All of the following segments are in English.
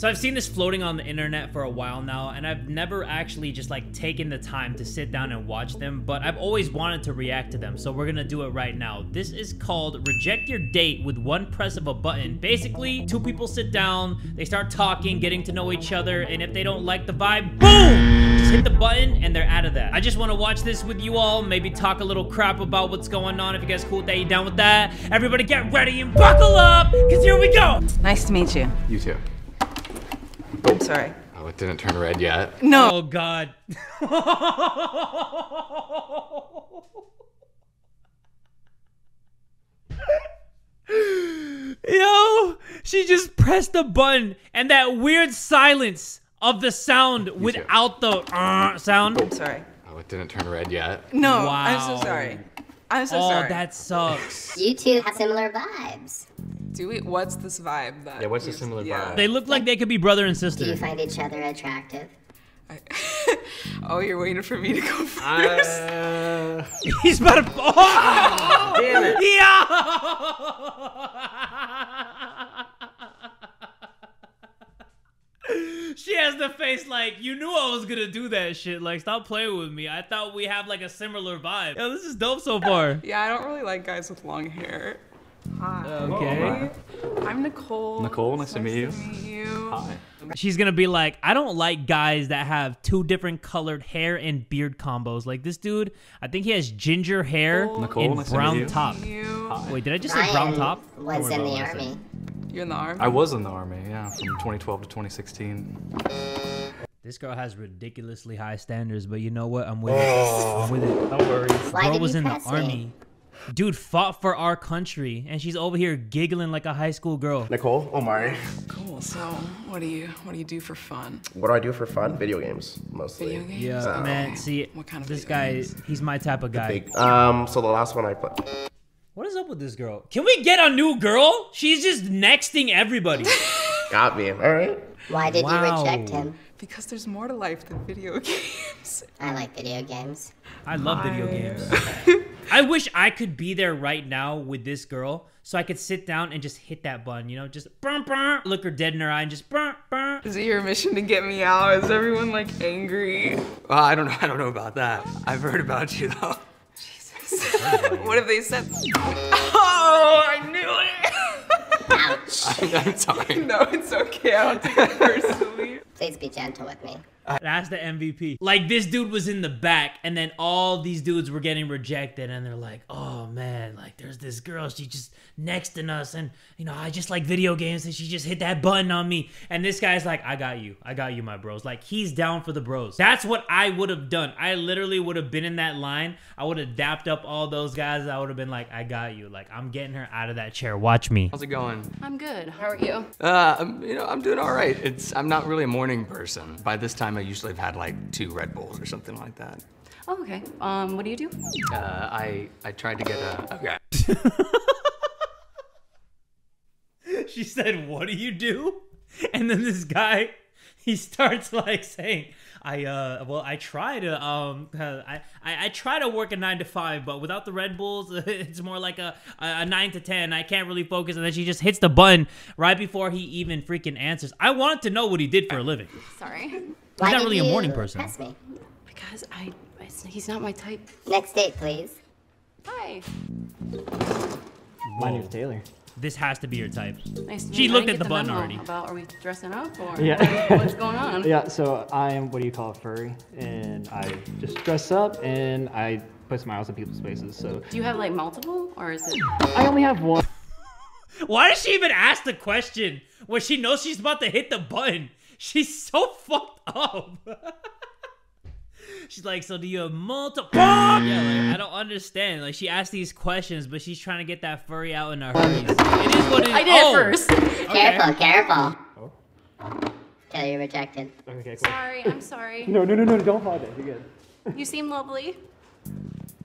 So I've seen this floating on the internet for a while now, and I've never actually just like taken the time to sit down and watch them, but I've always wanted to react to them, so we're gonna do it right now. This is called Reject Your Date with One Press of a Button. Basically, two people sit down, they start talking, getting to know each other, and if they don't like the vibe, boom! Just hit the button and they're out of that. I just wanna watch this with you all, maybe talk a little crap about what's going on. If you guys cool with that, you down with that? Everybody get ready and buckle up, cause here we go! Nice to meet you. You too. I'm sorry. Oh, it didn't turn red yet. No. Oh, God. Yo, she just pressed the button and that weird silence of the sound without the sound. I'm sorry. Oh, it didn't turn red yet. No, wow. I'm so sorry. I'm so sorry. Oh, that sucks. You two have similar vibes. Do we? What's this vibe? That yeah, what's the similar vibe? They look like they could be brother and sister. Do you find each other attractive? Oh, you're waiting for me to go first. He's about to. Oh! Oh, damn it! Yeah! She has the face like you knew I was gonna do that shit. Like, stop playing with me. I thought we have like a similar vibe. Yo, this is dope so far. Yeah, I don't really like guys with long hair. Hi. Okay. Hi. I'm Nicole. Nicole, nice to meet you. Hi. She's gonna be like, I don't like guys that have two different colored hair and beard combos. Like this dude, I think he has ginger hair and brown top. Wait, did I just say brown top? Ryan was in the army. You're in the army? I was in the army, yeah, from 2012 to 2016. This girl has ridiculously high standards, but you know what? I'm with it. I'm with it. Don't worry. Girl was in the army. Dude fought for our country, and she's over here giggling like a high school girl. Nicole, Omari. Cool. So, what do you do for fun? What do I do for fun? Video games, mostly. Video games. Yeah, so, man. See, what kind of this guy? Games? He's my type of guy. So the last one I played. What is up with this girl? Can we get a new girl? She's just nexting everybody. Got me. All right. Why did you reject him? Because there's more to life than video games. I like video games. I love video games. I wish I could be there right now with this girl so I could sit down and just hit that button, you know, just burn, burn, look her dead in her eye and just burn, burn. Is it your mission to get me out? Is everyone like angry? Well, I don't know about that. I've heard about you though. Jesus. What have they said? Oh, I knew it. Ouch. I'm sorry. No, it's okay. I'll take it personally. Please be gentle with me. That's the MVP. Like, this dude was in the back, and then all these dudes were getting rejected, and they're like, oh, man, like, there's this girl. She just nexting us, and, you know, I just like video games, and she just hit that button on me. And this guy's like, I got you. I got you, my bros. Like, he's down for the bros. That's what I would have done. I literally would have been in that line. I would have dapped up all those guys. I would have been like, I got you. Like, I'm getting her out of that chair. Watch me. How's it going? I'm good. How are you? You know, I'm doing all right. I'm not really a morning person. By this time, I usually have had like 2 Red Bulls or something like that. Oh, okay. What do you do? I tried to get a... Okay. She said, what do you do? And then this guy, he starts like saying, I try to work a 9 to 5, but without the Red Bulls, it's more like a 9 to 10. I can't really focus. And then she just hits the button right before he even freaking answers. I wanted to know what he did for a living. Sorry. He's not really a morning person. Press me? Because he's not my type. Next date, please. Hi. My name's Taylor. This has to be your type. Nice to meet you. She looked at the button already. About, are we dressing up or yeah. What's going on? Yeah, so I am, what do you call it, furry. And I just dress up and I put smiles on people's faces, so. Do you have like multiple or is it? I only have one. Why does she even ask the question when she knows she's about to hit the button? She's so fucked up. She's like, so do you have multiple? Yeah, like, I don't understand. Like, she asked these questions, but she's trying to get that furry out in her hurries. It is what it is. I did it first. Okay. Careful, careful. Oh. Yeah, you're rejected. Okay, cool. Sorry, I'm sorry. No, don't hog it. You're good. You seem lovely.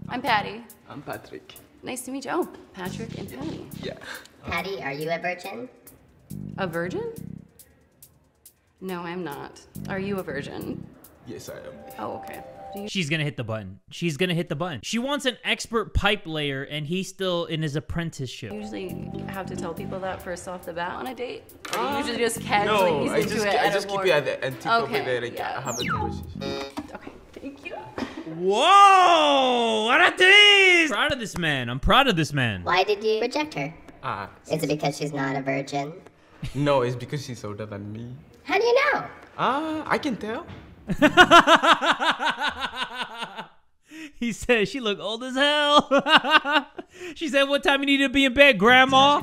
I'm Patty. I'm Patrick. Nice to meet you. Oh, Patrick and Patty. Yeah. Patty, are you a virgin? A virgin? No, I'm not. Are you a virgin? Yes, I am. Oh, okay. She's gonna hit the button. She's gonna hit the button. She wants an expert pipe layer and he's still in his apprenticeship. I usually have to tell people that first off the bat on a date. Or you usually just casually ease into it. No, I just keep it at the end. Okay, yeah. Have a conversation. Okay, thank you. Whoa, what a tease! I'm proud of this man, I'm proud of this man. Why did you reject her? Is it because she's not a virgin? No, it's because she's older than me. How do you know? I can tell. He said she looked old as hell. She said, what time you need to be in bed, grandma?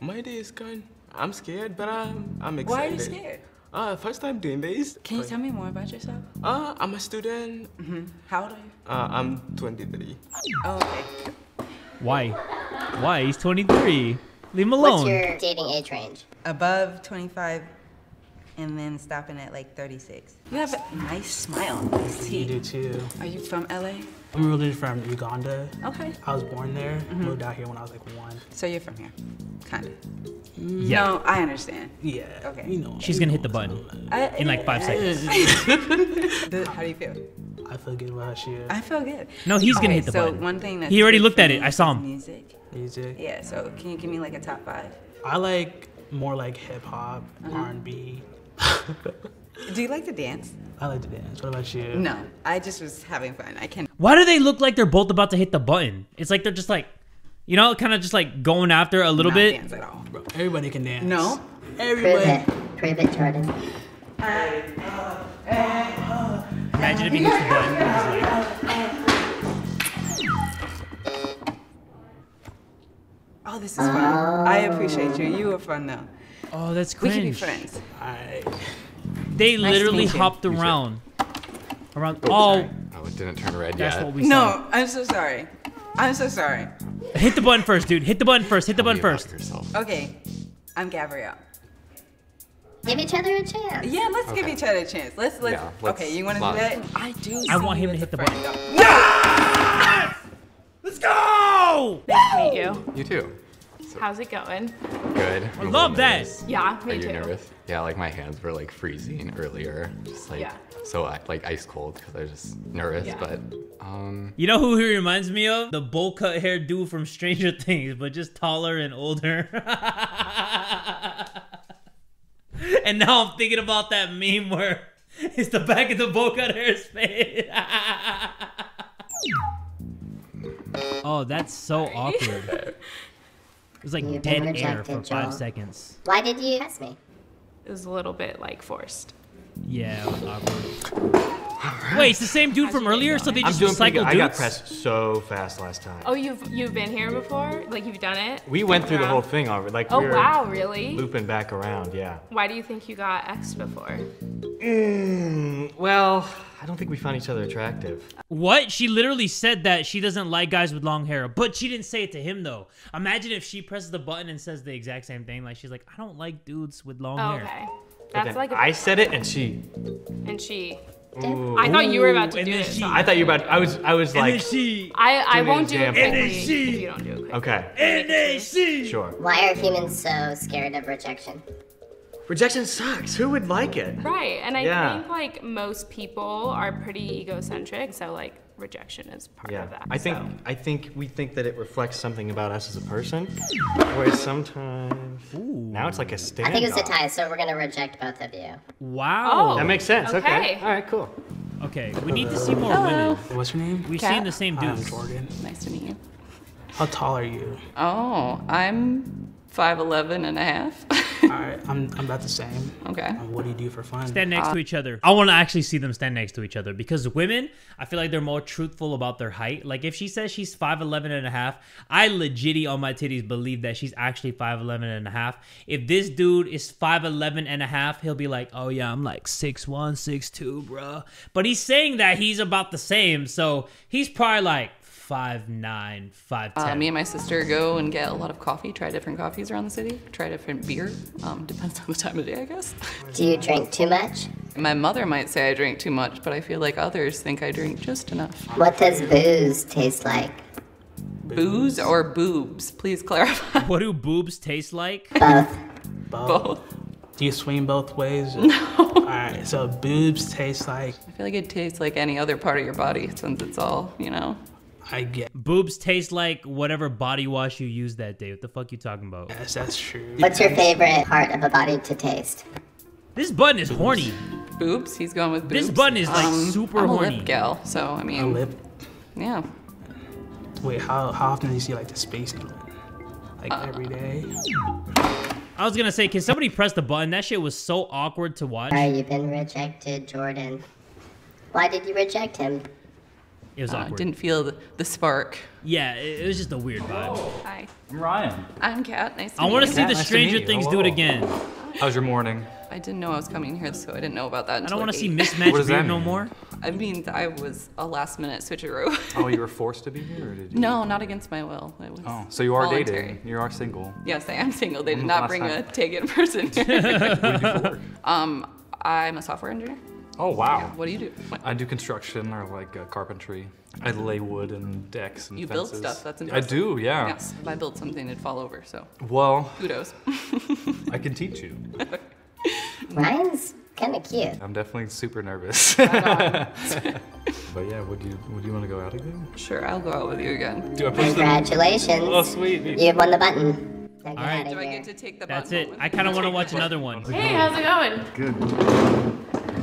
My day is gone. I'm scared, but I'm excited. Why are you scared? First time doing this. Can you tell me more about yourself? I'm a student. Mm-hmm. How old are you? I'm 23. Oh, okay. Why? Why? He's 23. Leave him alone. What's your dating age range? Above 25. And then stopping at like 36. You have a nice smile on this teeth. You do too. Are you from LA? I'm really from Uganda. Okay. I was born there, moved out here when I was like 1. So you're from here, kind of. Yeah. No, I understand. Yeah. Okay. You know. She's gonna hit the button in like 5 seconds. How do you feel? I feel good about shit. I feel good. No, he's gonna hit the button. So one thing that he already looked at it. I saw him. Music. Music. Yeah. So can you give me like a top 5? I like more like hip hop, R&B. Do you like to dance? I like to dance. What about you? No, I just was having fun. I can't. Why do they look like they're both about to hit the button? It's like they're just like, you know, kind of just like going after a little bit. Dance at all. Bro, everybody can dance. No, everybody. Prove it, Jordan. Imagine if he hits the button. Like... Oh, this is fun. I appreciate you. You were fun though. Oh, that's cringe. We can be friends. Alright. They literally hopped around. Oh, oh, it didn't turn red yet. That's what we saw. No, I'm so sorry. I'm so sorry. Hit the button first, dude. Hit the button first. Hit the button first. Okay, I'm Gabrielle. Give each other a chance. Yeah, let's give each other a chance. Let's okay, you want to do that? I do. I want him to hit the button. Yes! Let's go! Nice to meet you. You too. So, how's it going? Good. I love this. Yeah, me too. Are you nervous? Yeah, like my hands were like freezing earlier. Just like, so like ice cold because I was just nervous, but You know who he reminds me of? The bowl cut hair dude from Stranger Things, but just taller and older. And now I'm thinking about that meme where it's the back of the bowl cut hair's face. Oh, that's so awkward. It was like dead air for 5 seconds. Why did you ask me? It was a little bit like forced. Yeah, it was awkward. Right. Wait, it's the same dude from earlier, so they just recycled dudes? I got pressed so fast last time. Oh, you've been here before? Like you've done it? We went through the whole thing already. Like, oh wow, really? Looping back around, yeah. Why do you think you got X before? Well, I don't think we found each other attractive. What? She literally said that she doesn't like guys with long hair, but she didn't say it to him though. Imagine if she presses the button and says the exact same thing. Like she's like, I don't like dudes with long hair. Okay, that's like I said it and she. And she. Ooh. I thought you were about to do this. I thought you were about to, I was like. And then she. I won't do it quickly if you don't do it quickly. Okay. And then she. Sure. Why are humans so scared of rejection? Rejection sucks. Who would like it? Right, and I think like most people are pretty egocentric, so like rejection is part of that. I think we think that it reflects something about us as a person, whereas sometimes now it's like a standoff. I think it's a tie, so we're gonna reject both of you. Wow, that makes sense. Okay. All right, cool. Okay, we need to see more women. What's her name? We've seen the same dude. Jordan. Nice to meet you. How tall are you? Oh, I'm 5'11.5". All right, I'm about the same. Okay. What do you do for fun? Stand next to each other. I want to actually see them stand next to each other because women, I feel like they're more truthful about their height. Like if she says she's 5'11.5", I legitly on my titties believe that she's actually 5'11.5". If this dude is 5'11.5", he'll be like, oh yeah, I'm like 6'1", 6'2", bro. But he's saying that he's about the same. So he's probably like, 5'9", 5'10". Me and my sister go and get a lot of coffee, try different coffees around the city, try different beer. Depends on the time of day, I guess. Do you drink too much? My mother might say I drink too much, but I feel like others think I drink just enough. What does booze taste like? Booze or boobs? Please clarify. What do boobs taste like? Both. Both. Do you swing both ways? No. All right, so boobs taste like... I feel like it tastes like any other part of your body since it's all, you know. I get. Boobs taste like whatever body wash you used that day. What the fuck you talking about? Yes, that's true. What's your favorite part of a body to taste? This button is boobs. Horny. Boobs? He's going with boobs. This button is like super horny. I'm a lip gal, so I mean... A lip? Yeah. Wait, how often do you see like the space? Like every day? I was gonna say, can somebody press the button? That shit was so awkward to watch. Sorry, you've been rejected, Jordan. Why did you reject him? It was awkward. I didn't feel the spark. Yeah, it was just a weird vibe. Oh. Hi. I'm Ryan. I'm Kat. Nice to meet you. I want to see the Stranger Things do it again. How's your morning? I didn't know I was coming here, so I didn't know about that until I don't want to see mismatched beard no more. I mean, I was a last-minute switcheroo. Oh, you were forced to be here, or did you? No, not against my will. It was oh, so you are voluntary. Dating. You are single. Yes, I am single. They did not bring a take-in person here. What do you do for work? I'm a software engineer. Oh, wow. Yeah, what do you do? I do construction or like carpentry. I lay wood and decks and fences. You build stuff, that's impressive. I do, yeah. Yes, if I build something, it'd fall over, so. Well. Kudos. I can teach you. Ryan's kind of cute. I'm definitely super nervous. But yeah, would you want to go out again? Sure, I'll go out with you again. Do I push Congratulations. The... Oh, sweet. You've won the button. All right. Do I get to take the button? That's it. I kind of want to watch another one. Hey, how's it going? Good.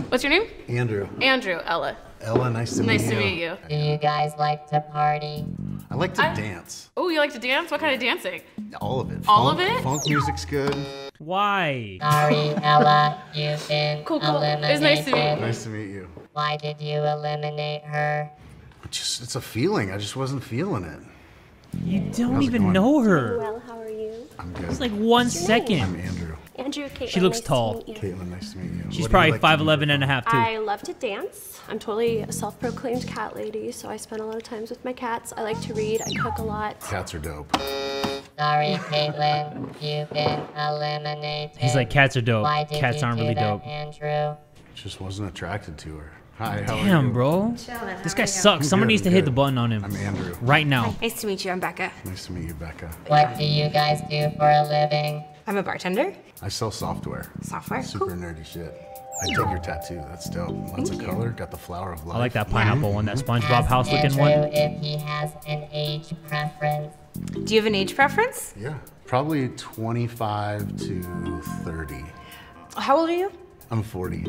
What's your name? Andrew. Andrew, Ella. Ella, nice to meet you. Do you guys like to party? I like to dance. Oh, you like to dance? What kind of dancing? All of it. All of it? Funk music's good. Why? Sorry, Ella, you've been eliminated. It's nice to meet you. Nice to meet you. Why did you eliminate her? It's a feeling. I just wasn't feeling it. You don't even know her. Well, how are you? I'm good. It's like 1 second. I'm Andrew. Andrew, Caitlin, she looks tall. Caitlin, nice to meet you. She's probably like 5'11 and a half, too. I love to dance. I'm totally a self-proclaimed cat lady, so I spend a lot of time with my cats. I like to read. I cook a lot. Cats are dope. Sorry, Caitlin. You've been eliminated. He's like, cats are dope. Cats aren't really dope. Andrew? Just wasn't attracted to her. Hi, how Damn, are you? Bro. Chillin', this guy sucks. Someone needs to hit the button on him. I'm Andrew. Right now. Hi. Nice to meet you. I'm Becca. Nice to meet you, Becca. What do you guys do for a living? I'm a bartender. I sell software. Software? Super nerdy shit. I dig your tattoo. That's dope. Lots of color. Got the flower of life. I like that pineapple one, that SpongeBob house looking one. If he has an age preference. Do you have an age preference? Yeah. Probably 25 to 30. How old are you? I'm 40.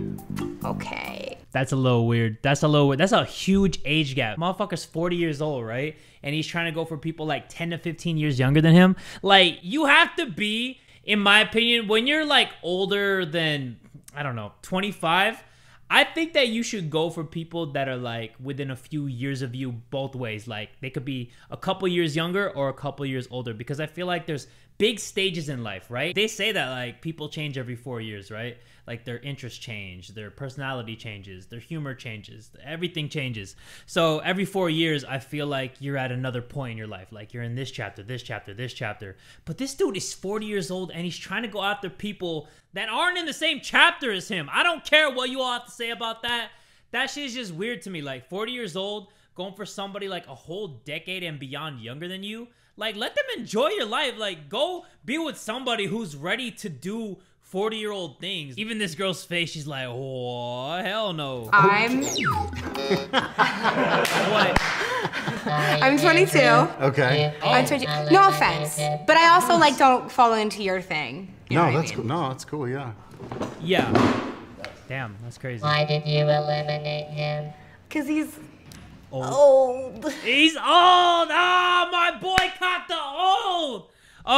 Okay. That's a little weird. That's a little weird. That's a huge age gap. Motherfucker's 40 years old, right? And he's trying to go for people like 10 to 15 years younger than him. Like, you have to be, in my opinion, when you're like older than, I don't know, 25, I think that you should go for people that are like within a few years of you both ways. Like they could be a couple years younger or a couple years older, because I feel like there's big stages in life, right? They say that like people change every 4 years, right? Like their interests change, their personality changes, their humor changes, everything changes. So every 4 years, I feel like you're at another point in your life. Like you're in this chapter, this chapter, this chapter. But this dude is 40 years old and he's trying to go after people that aren't in the same chapter as him. I don't care what you all have to say about that. That shit is just weird to me. Like 40 years old, going for somebody like a whole decade and beyond younger than you. Like, let them enjoy your life. Like, go be with somebody who's ready to do 40-year-old things. Even this girl's face, she's like, oh, hell no. I'm... What? I'm 22. Okay. I'm 22. No offense, but I also, like, don't fall into your thing. You know that's cool. No, that's cool, yeah. Yeah. Damn, that's crazy. Why did you eliminate him? Because he's... Old. He's old. Oh, my boy caught the old.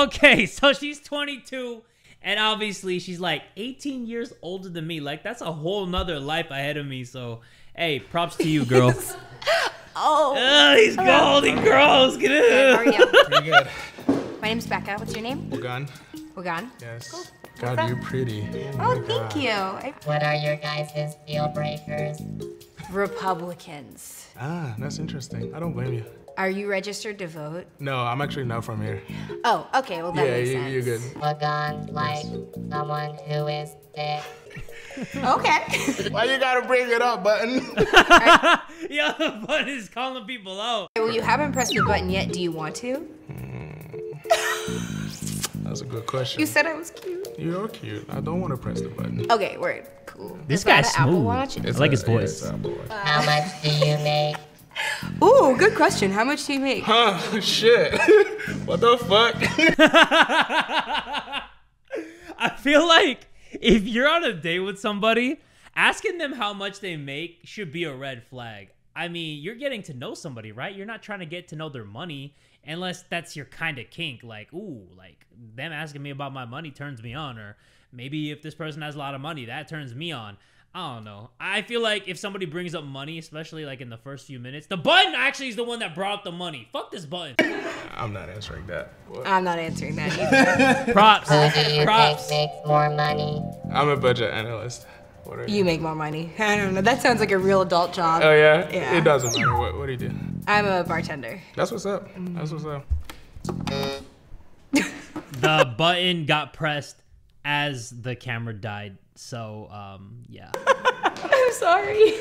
Okay, so she's 22, and obviously she's like 18 years older than me. Like, that's a whole nother life ahead of me. So, hey, props to you, girl. Oh. He's gold. He grows. Get it. How are you? Pretty good. My name's Becca. What's your name? Wogan. Wogan? Yes. Cool. God, you're pretty. Oh, thank you. What are your guys' deal breakers? Republicans. Ah, that's interesting. I don't blame you. Are you registered to vote? No, I'm actually not from here. Oh, okay, well that makes sense. Yeah, you're good. Wogan, like someone who is thick. Okay. Why you gotta bring it up, Button? Right. Yeah, the Button is calling people out. Well, you haven't pressed the button yet. Do you want to? That's a good question. You said I was cute. You're cute. I don't want to press the button. Okay, word. Cool. This guy's smooth. Apple Watch? I like his voice. How much do you make? Ooh, good question. How much do you make? Huh, shit. What the fuck? I feel like if you're on a date with somebody, asking them how much they make should be a red flag. I mean, you're getting to know somebody, right? You're not trying to get to know their money unless that's your kind of kink. Like, ooh, like them asking me about my money turns me on. Or maybe if this person has a lot of money, that turns me on. I don't know. I feel like if somebody brings up money, especially like in the first few minutes, the button actually is the one that brought up the money. Fuck this button. I'm not answering that. What? I'm not answering that either. Props. Props. Make more money. I'm a budget analyst. What are you? You make more money. I don't know. That sounds like a real adult job. Oh, yeah? Yeah. It doesn't matter. What do you do? I'm a bartender. That's what's up. That's what's up. The button got pressed as the camera died. So, yeah. I'm sorry.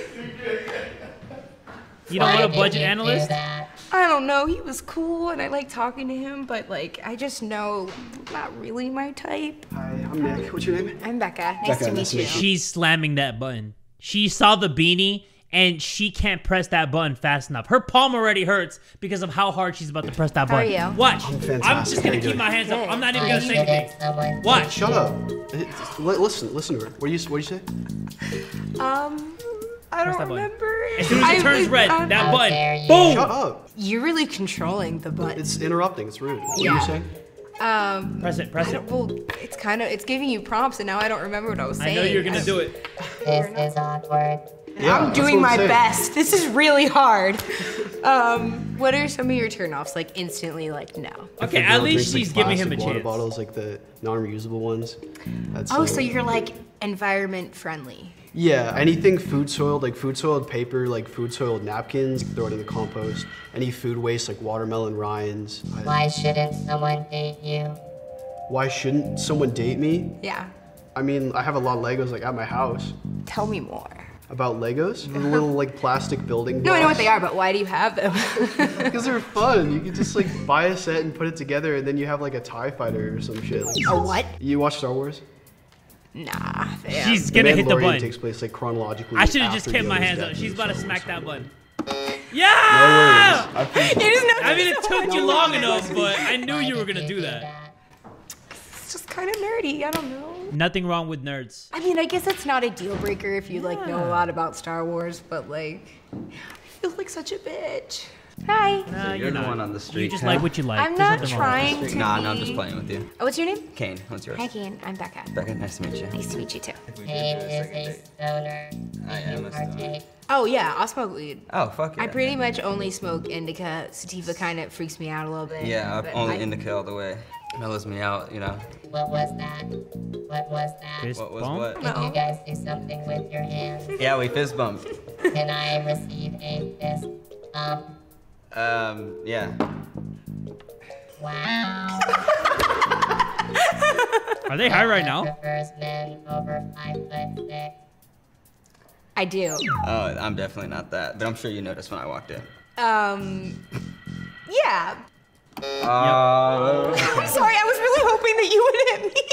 You don't want a budget analyst? I don't know. He was cool, and I like talking to him, but like, I just know not really my type. Hi, I'm Nick. What's your name? I'm Becca. Nice to meet you. She's slamming that button. She saw the beanie, and she can't press that button fast enough. Her palm already hurts because of how hard she's about to press that button. How are you? Watch. I'm just going to keep my hands up. I'm not even going to say anything. Watch. Shut up. Listen to her. What do you say? I don't remember. As soon as it turns red, that button. Boom. Shut up. You're really controlling the button. It's interrupting. It's rude. What are you saying? Press it, press it. Well, it's kind of, it's giving you prompts, and now I don't remember what I was saying. I know you're going to do it. This is awkward. Yeah, I'm doing my best. This is really hard. What are some of your turnoffs? Like instantly, like no. Okay, at least she's giving him a chance. Water bottles, like the non-reusable ones. That's oh, so you're like environment friendly. Yeah, anything food-soiled, like food-soiled paper, like food-soiled napkins, throw it in the compost. Any food waste, like watermelon rinds. Why shouldn't someone date you? Why shouldn't someone date me? Yeah. I mean, I have a lot of Legos like at my house. Tell me more. About Legos? And the little like plastic building blocks. No, I know what they are, but why do you have them? Because they're fun. You can just like buy a set and put it together, and then you have like a TIE fighter or some shit. Like, a what? You watch Star Wars? Nah. Damn. She's gonna hit the button. Takes place like chronologically. I should have just kept my hands up. She's about to smack that button. Yeah! No worries. I mean, it took you long enough, but I knew you were gonna do that. It's just kind of nerdy. I don't know. Nothing wrong with nerds. I mean, I guess that's not a deal breaker if you like know a lot about Star Wars, but like, I feel like such a bitch. Hi. So you're the one on the street. You just like what you like. I'm not trying to. Nah, no, I'm just playing with you. Oh, what's your name? Kane. What's yours? Hi, Kane. I'm Becca. Becca, nice to meet you. Nice to meet you too. Kane is a stoner. I am a stoner. Oh yeah, I'll smoke weed. Oh fuck yeah. I pretty much only smoke indica. Sativa kind of freaks me out a little bit. Yeah, only indica all the way. It mellows me out, you know. What was that? What was that? Fist what was bump? What? Did you guys do something with your hands? Yeah, we fist bumped. Can I receive a fist bump? Yeah. Wow. Are they high right now? I do. Oh, I'm definitely not that, but I'm sure you noticed when I walked in. Yeah. I'm sorry, I was really hoping that you would hit me.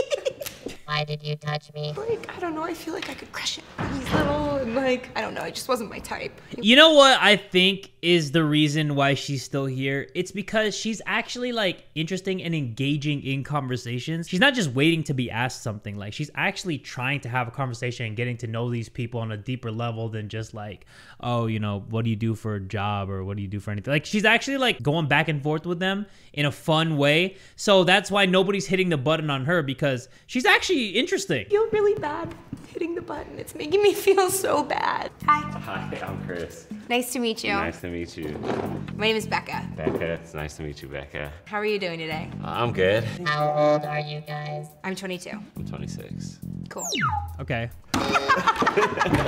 Why did you touch me? Like, I don't know, I feel like I could crush it. He's little and like, I don't know, it just wasn't my type. You know what I think is the reason why she's still here? It's because she's actually like interesting and engaging in conversations. She's not just waiting to be asked something, like she's actually trying to have a conversation and getting to know these people on a deeper level than just like, oh, you know, what do you do for a job or what do you do for anything? Like she's actually like going back and forth with them in a fun way. So that's why nobody's hitting the button on her, because she's actually interesting. I feel really bad hitting the button. It's making me feel so bad. Hi. Hi, I'm Chris. Nice to meet you. Nice to meet you. My name is Becca. Becca, it's nice to meet you, Becca. How are you doing today? I'm good. How old are you guys? I'm 22. I'm 26. Cool. Okay.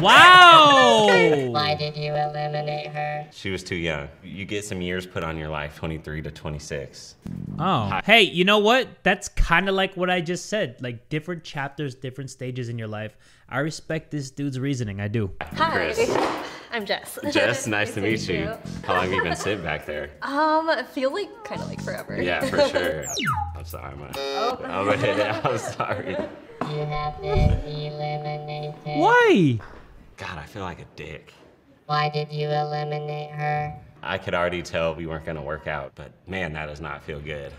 Wow! Why did you eliminate her? She was too young. You get some years put on your life, 23 to 26. Oh. Hi. Hey, you know what? That's kind of like what I just said. Like different chapters, different stages in your life. I respect this dude's reasoning. I do. Hi. I'm Jess. Jess, nice to meet you. How long have you been sitting back there? I feel like kind of like forever. Yeah, for sure. I'm sorry, man. Oh. I'm sorry. Why? God, I feel like a dick. Why did you eliminate her? I could already tell we weren't gonna work out, but man, that does not feel good.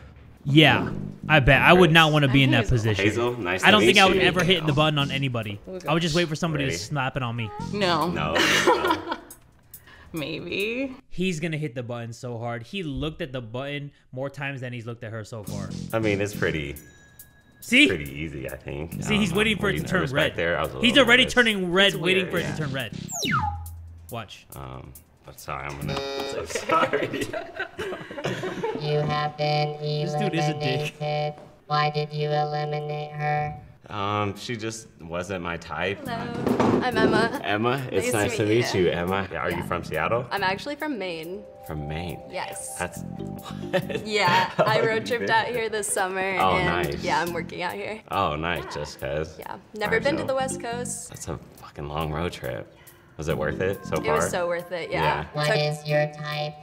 Yeah, I bet. I would not want to be in that position. Hazel, nice to meet you. I don't think I would ever hit the button on anybody. I would just wait for somebody to slap it on me. No. No. Maybe. He's gonna hit the button so hard. He looked at the button more times than he's looked at her so far. I mean, it's pretty... See? Pretty easy, I think. See, he's waiting for it to turn red. He's already turning red, waiting for it to turn red. Watch. Sorry, I'm gonna. I'm so sorry. You have been eliminated. This dude is a dick. Why did you eliminate her? She just wasn't my type. Hello, I'm Emma. Emma, it's nice to meet you, Emma. Are you from Seattle? I'm actually from Maine. From Maine? Yes. That's what? Yeah, I road tripped out here this summer. Oh, and nice. Yeah, I'm working out here. Oh, nice, yeah. Just cause. Yeah, never been to the West Coast. That's a fucking long road trip. Was it worth it so far? It was so worth it, yeah. What is your type?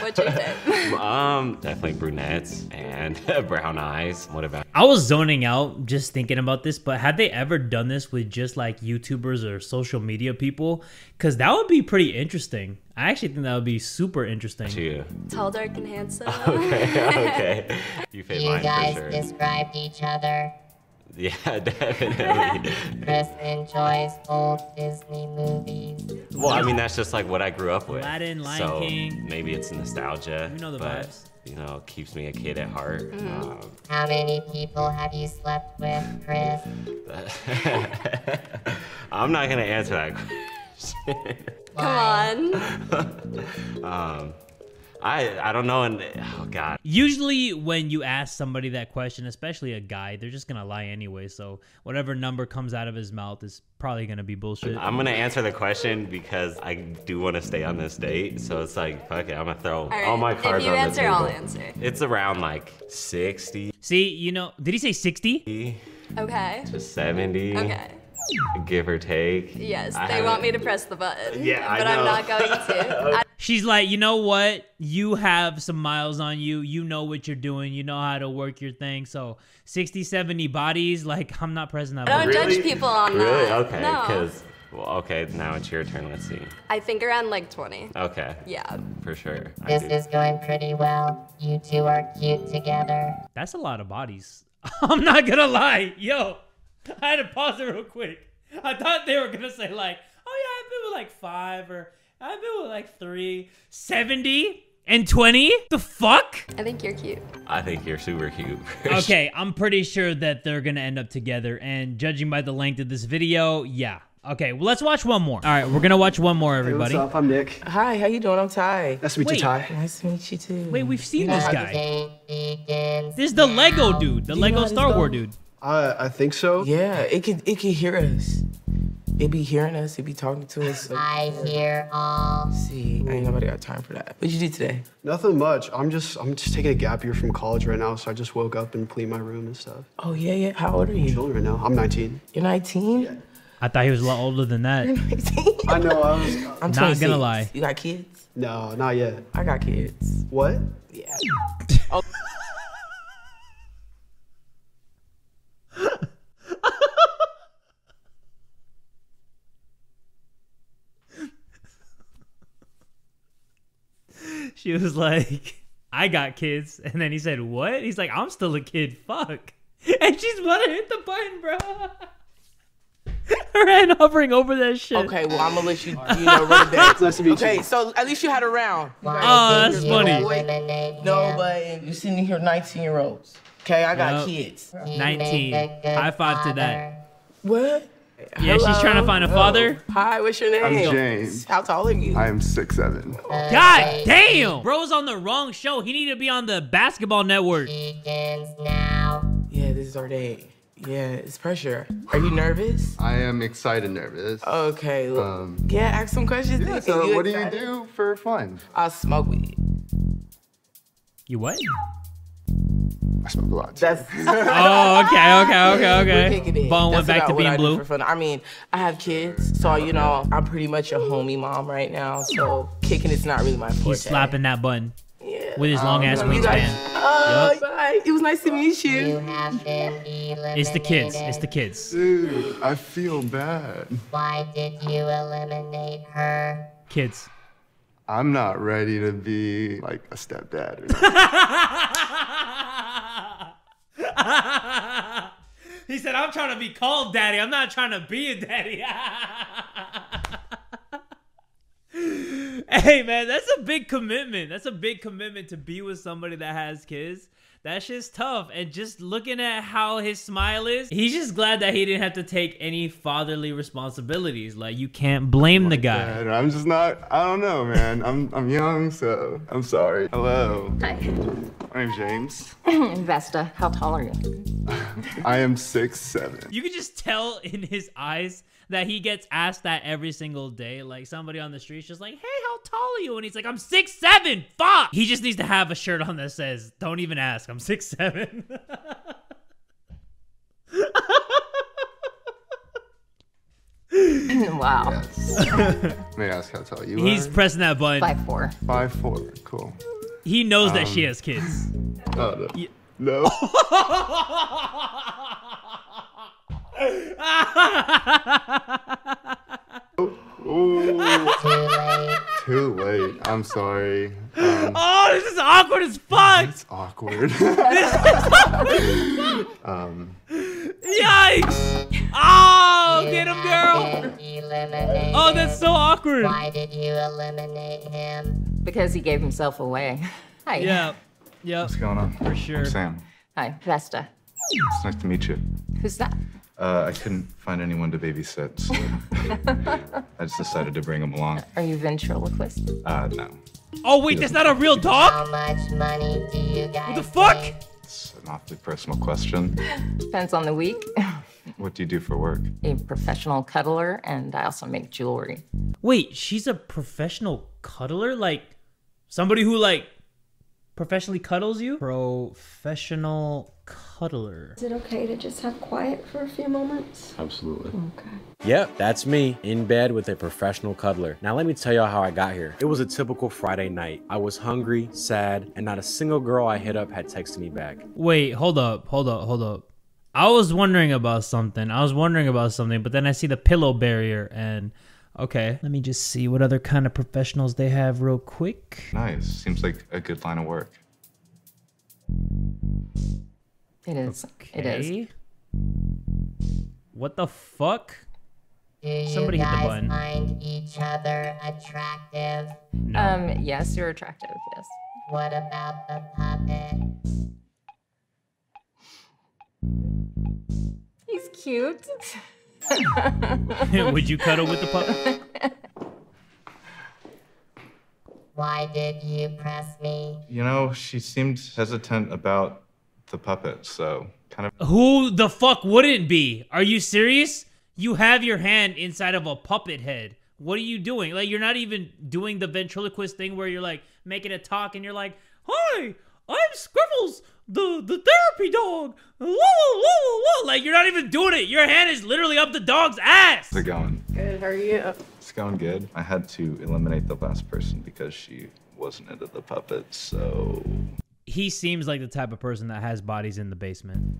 What's your type? Definitely brunettes and brown eyes. What about? I was zoning out just thinking about this, but had they ever done this with just like YouTubers or social media people? Because that would be pretty interesting. I actually think that would be super interesting. You? Tall, dark, and handsome. Okay. You fit mine for sure. You guys described each other. Yeah, definitely. Chris enjoys old Disney movies. Well, I mean, that's just like what I grew up with. Aladdin, Lion King. Maybe it's nostalgia, you know the vibes. You know, keeps me a kid at heart. Mm. How many people have you slept with, Chris? I'm not gonna answer that question. Come on. I don't know, and oh god. Usually when you ask somebody that question, especially a guy, they're just gonna lie anyway, so whatever number comes out of his mouth is probably gonna be bullshit. I'm gonna answer the question because I do want to stay on this date, so it's like, fuck it, I'm gonna throw all my cards on the table. If you answer, I'll answer. It's around like 60. See, you know, did he say 60? Okay. To 70. Okay. Give or take. Yes, they want me to press the button. Yeah, I know. But I'm not going to. She's like, you know what? You have some miles on you. You know what you're doing. You know how to work your thing. So 60, 70 bodies, like, I'm not pressing that button. Don't judge people on that. Really? Okay, because... No. Well, okay, now it's your turn. Let's see. I think around like 20. Okay. Yeah. For sure. This is going pretty well. You two are cute together. That's a lot of bodies. I'm not gonna lie. Yo, I had to pause it real quick. I thought they were gonna say like, oh yeah, I've been with like 5 or I've been with like 3. 70 and 20? The fuck? I think you're cute. I think you're super cute. Okay, I'm pretty sure that they're gonna end up together, and judging by the length of this video, yeah. Okay, well, let's watch one more. All right, we're gonna watch one more, everybody. Hey, what's up? I'm Nick. Hi, how you doing? I'm Ty. Nice to meet you, Ty. Nice to meet you, too. Wait, we've seen this guy. This is the Lego dude, the Lego Star Wars dude. I think so. Yeah, it can hear us. It be hearing us, it be talking to us. Like, I hear all. See, ain't nobody got time for that. What'd you do today? Nothing much. I'm just taking a gap year from college right now, so I just woke up and cleaned my room and stuff. Oh, yeah. How old are you? I'm chilling right now. I'm 19. You're 19? Yeah. I thought he was a lot older than that. You're 19? I know, I'm not gonna lie. You got kids? No, not yet. I got kids. What? Yeah. Oh. She was like, I got kids. And then he said, what? He's like, I'm still a kid. Fuck. And she's about to hit the button, bro. Her hand hovering over that shit. Okay, well, I'm going to let you know, run it back. Okay, so at least you had a round. Oh, that's funny. No, but you're sitting here 19-year-olds. Okay, I got kids. 19. High five to that. What? Yeah, hello. She's trying to find a father. Hi, what's your name? I'm James. How tall are you? I am 6'7". God damn! Bro's on the wrong show. He needed to be on the Basketball Network. Yeah, this is our day. Yeah, it's pressure. Are you nervous? I am excited, nervous. Okay. Well, yeah, ask some questions. Yeah, so what do you do for fun? I smoke weed. You what? I smoke a lot. That's oh, okay. Bone went back to being blue. For fun. I mean, I have kids, so you know, I'm pretty much a homie mom right now. So kicking is not really my forte. He's slapping that button. Yeah. With his long ass wingspan. Oh, bye. It was nice to meet you. It's the kids. It's the kids. Dude, I feel bad. Why did you eliminate her? Kids. I'm not ready to be like a stepdad. He said, I'm trying to be called daddy. I'm not trying to be a daddy. Hey, man, that's a big commitment. That's a big commitment to be with somebody that has kids. That shit's tough. And just looking at how his smile is, he's just glad that he didn't have to take any fatherly responsibilities. Like, you can't blame the guy. I'm just not, I don't know, man. I'm young, so I'm sorry. Hello. Hi. My name's James. Vesta, how tall are you? I am 6'7". You can just tell in his eyes that he gets asked that every single day. Like, somebody on the street's just like, hey, how tall are you? And he's like, I'm 6'7", fuck! He just needs to have a shirt on that says, don't even ask, I'm 6'7". Wow. Yes. May I ask how tall you are? He's pressing that button. 5'4". 5'4", cool. He knows that she has kids. Oh, no. Yeah. No. Too late. I'm sorry. Oh, this is awkward as fuck. It's awkward. This is awkward as fuck. Yikes. Oh, get him, girl. Oh, that's so awkward. Why did you eliminate him? Because he gave himself away. Hi. Yeah. Yep. What's going on? For sure. I'm Sam. Hi, Vesta. It's nice to meet you. Who's that? I couldn't find anyone to babysit, so I just decided to bring him along. Are you ventriloquist? No. Oh, wait, that's not a real dog? How much money do you guys What the fuck? It's an awfully personal question. Depends on the week. What do you do for work? A professional cuddler, and I also make jewelry. Wait, she's a professional cuddler? Like, somebody who, like, professionally cuddles you? Professional cuddler. Is it okay to just have quiet for a few moments? Absolutely. Okay. Yep, that's me in bed with a professional cuddler. Now let me tell y'all how I got here. It was a typical Friday night. I was hungry, sad, and not a single girl I hit up had texted me back. Wait, hold up. I was wondering about something. But then I see the pillow barrier and okay, let me just see what other kind of professionals they have real quick. Nice, seems like a good line of work. It is, okay. What the fuck? Somebody hit the button. Do you guys find each other attractive? No. Yes, you're attractive, yes. What about the puppet? He's cute. Would you cuddle with the puppet? Why did you press me? You know, she seemed hesitant about the puppet, so kind of... Who the fuck wouldn't be? Are you serious? You have your hand inside of a puppet head. What are you doing? Like, you're not even doing the ventriloquist thing where you're, like, making a talk and you're like, hi, I'm Scribbles, the therapy dog. Whoa, whoa, whoa, whoa. Like, you're not even doing it. Your hand is literally up the dog's ass. How's it going? Good, how are you? It's going good. I had to eliminate the last person because she wasn't into the puppet, so... He seems like the type of person that has bodies in the basement.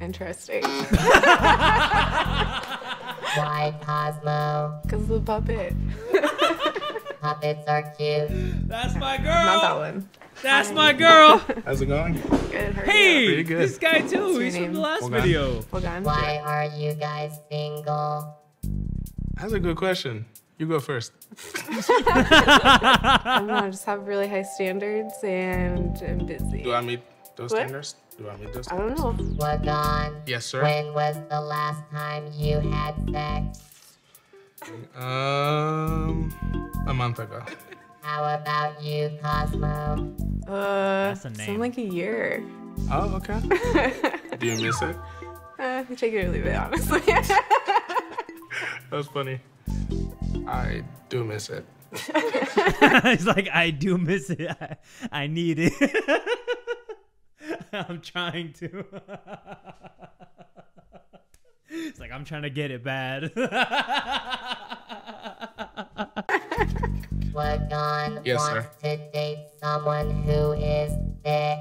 Interesting. Why Cosmo? Because the puppet. Puppets are cute. That's my girl. Not that one. That's my girl. How's it going? Good. Hey, good. This guy too. What's He's from the last Wogan. Video. Wogan. Why are you guys single? That's a good question. You go first. I don't know, I just have really high standards and I'm busy. Do I meet those standards? I don't know. Wogan. Yes, sir. When was the last time you had sex? A month ago. How about you, Cosmo? That's a name. Seemed like a year. Oh, okay. Do you miss it? Take it or leave it, honestly. That was funny. I do miss it. It's like, I do miss it. I need it. I'm trying to. It's like, I'm trying to get it bad. Wogan wants to date someone who is thick.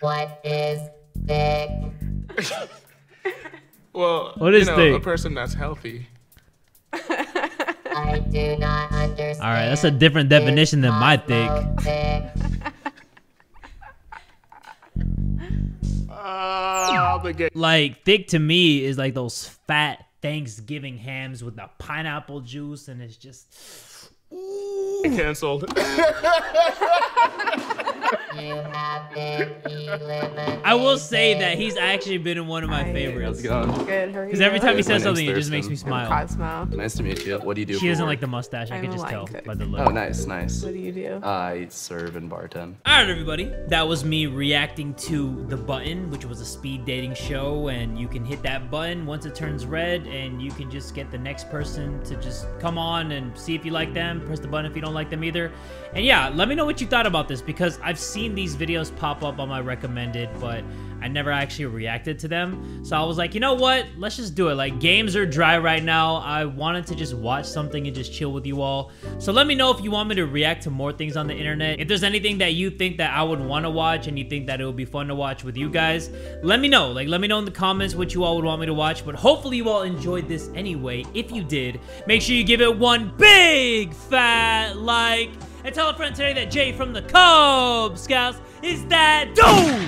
What is thick? Well, what is thick? A person that's healthy. I do not understand. All right, that's a different definition than my thick. Like, thick to me is like those fat Thanksgiving hams with the pineapple juice, and it's just... Ooh. Canceled. I will say that he's actually been in one of my favorites. Because every time he says something, it just makes me smile. Cosmo. Nice to meet you. What do you do? She doesn't like the mustache. I can just tell by the look. Oh, nice, nice. What do you do? I serve and bartend. All right, everybody. That was me reacting to The Button, which was a speed dating show, and you can hit that button once it turns red, and you can just get the next person to just come on and see if you like them. Press the button if you don't like them either. And yeah, let me know what you thought about this, because I've seen these videos pop up on my recommended, but I never actually reacted to them. So I was like, you know what? Let's just do it. Like, games are dry right now. I wanted to just watch something and just chill with you all. So let me know if you want me to react to more things on the internet. If there's anything that you think that I would want to watch and you think that it would be fun to watch with you guys, let me know. Like, let me know in the comments what you all would want me to watch. But hopefully you all enjoyed this anyway. If you did, make sure you give it one big fat like. And tell a friend today that Jay from the Kubz Scouts is that dude!